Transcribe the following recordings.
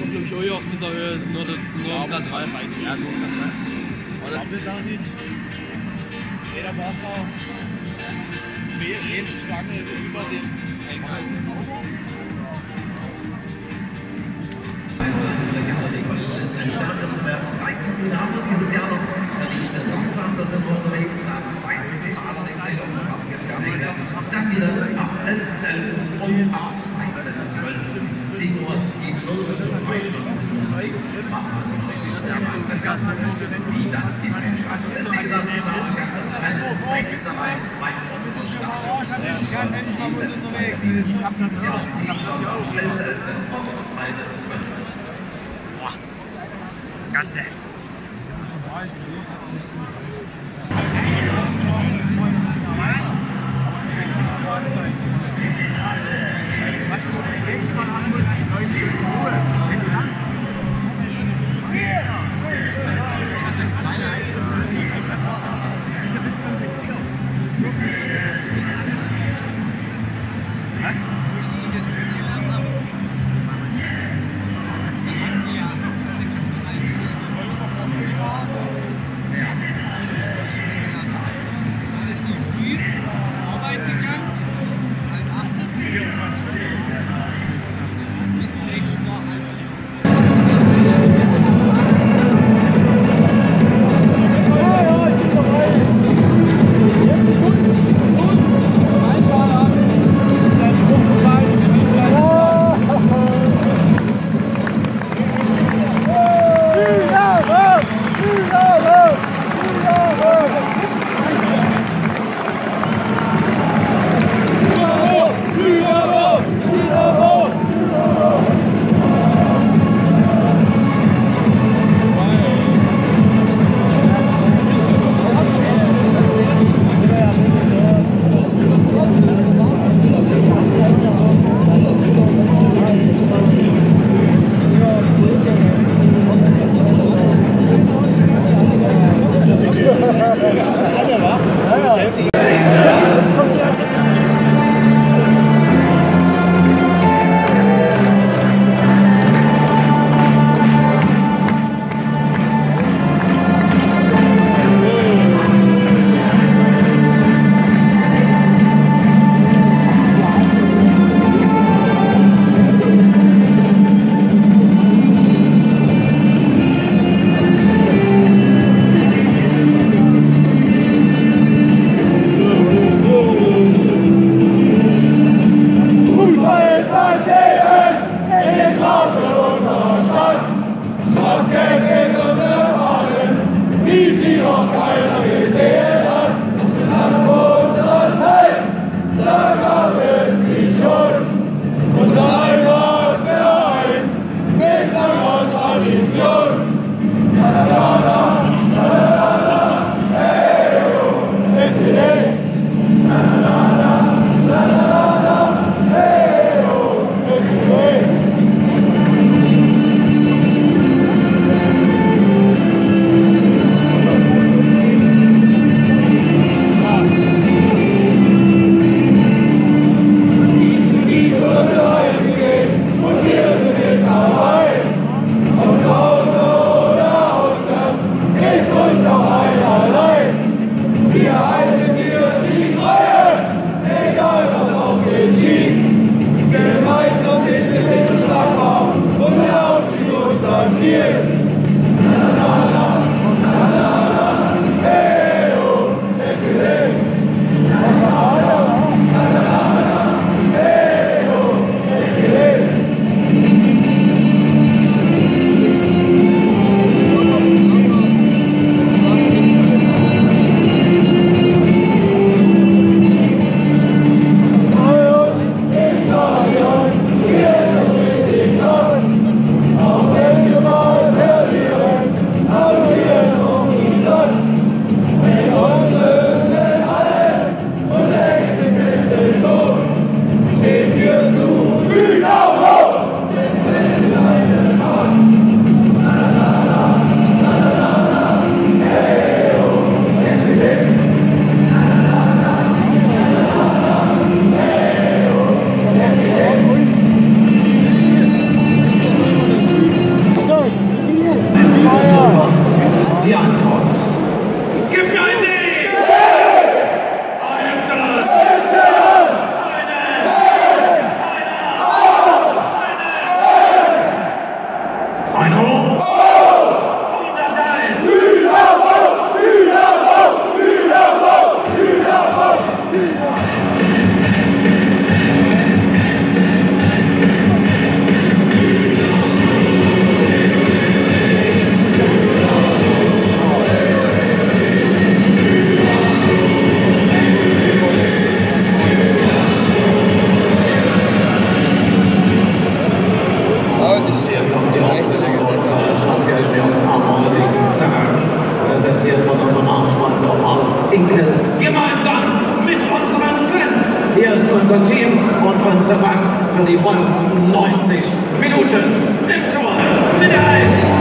kommt, glaube ich, auch hier auf dieser Höhe nur Platz 3 rein. Ja, so ist das, ne? Haben wir da nicht? Jeder Wasser, Stange über den Engel. Ist ein Sternchen zu werfen. 13 haben dieses Jahr noch. Da riecht es sonnsam, da sind wir unterwegs. Da weiß ich allerdings nicht, ob wir abgehen. Dann wieder ab 11.11 und ab 2.12. 10 Uhr geht's los und so 3 Stunden sind wir unterwegs. Machen also noch richtig das Ganze, wie das im Mensch hat. Deswegen sage ich noch das ganze Talent. 6 dabei bei uns im Start. Ich habe das Jahr nicht Sonntag, 11.11 und 2.12. Ganze. Yeah. Hier kommt die Aufstellung unserer schwarz-gelben Jungs am heutigen Tag. Präsentiert von unserem Hauptsponsor All Inkel. Gemeinsam mit unseren Fans. Hier ist unser Team und unsere Bank für die folgenden 90 Minuten. Im Tor mit der 1.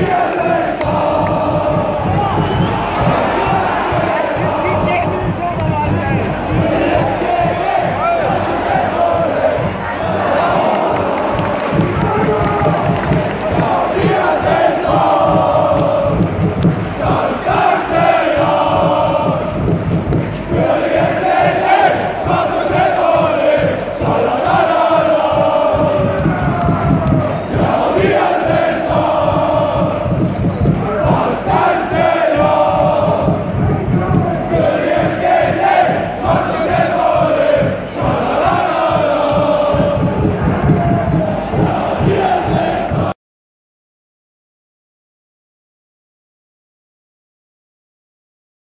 Yes!